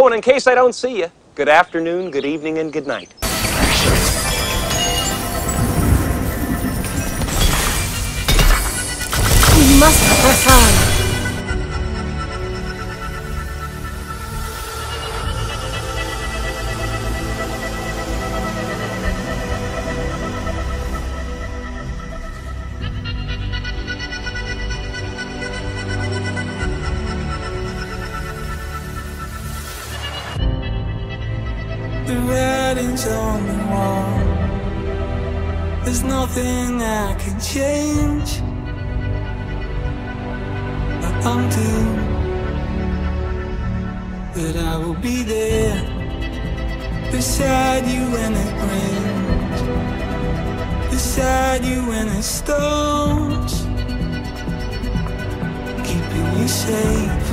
Oh, and in case I don't see you, good afternoon, good evening, and good night. We must perform. The writing's on the wall. There's nothing I can change. I'm doomed, but I will be there beside you when it rains, beside you when it storms, keeping you safe.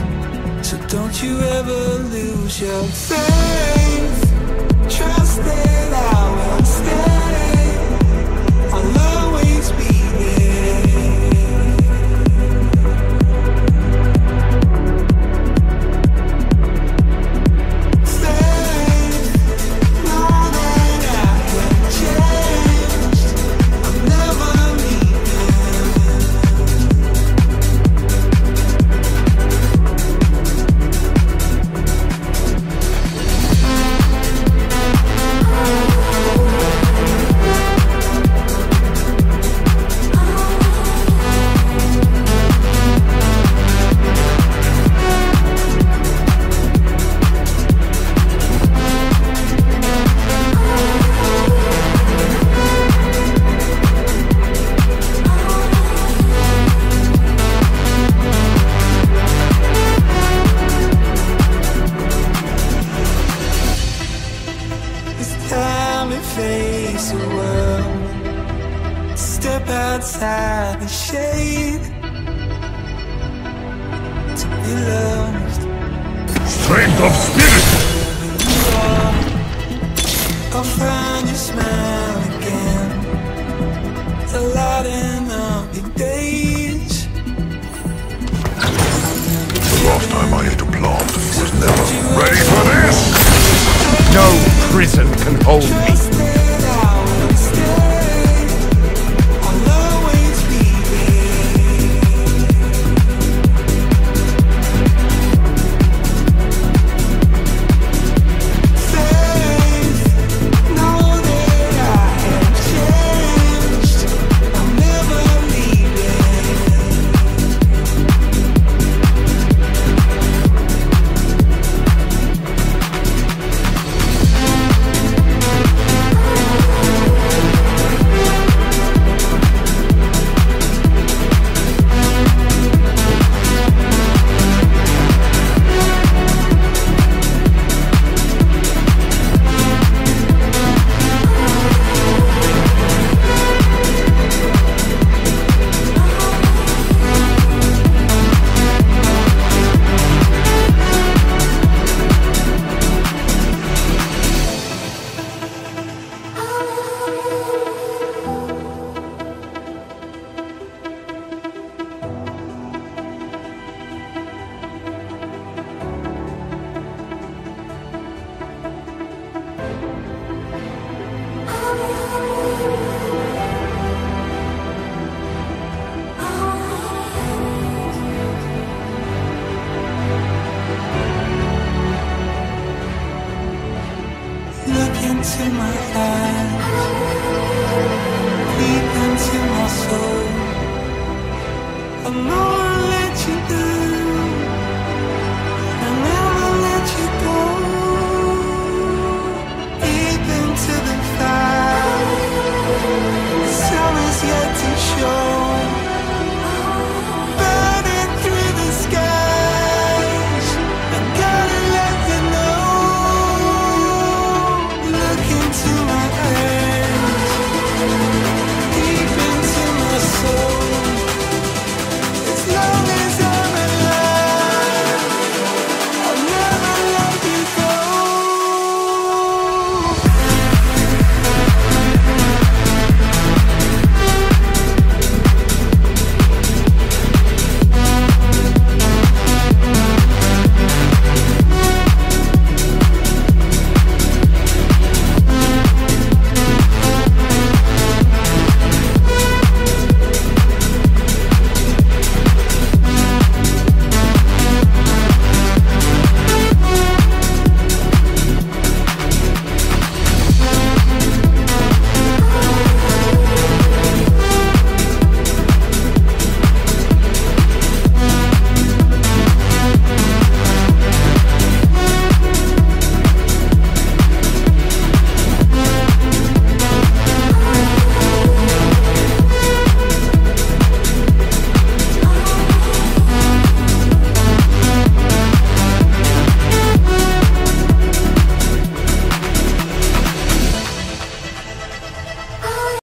So don't you ever lose your faith. Trust that I will stay. I'll always be there. Outside the shade to be loved. Strength of spirit. I'll find your smile again, a light in all the days. The last time I ate a plant was never ready for this. No prison can hold me. Into my eyes, deep into my soul, I'm gonna let you go.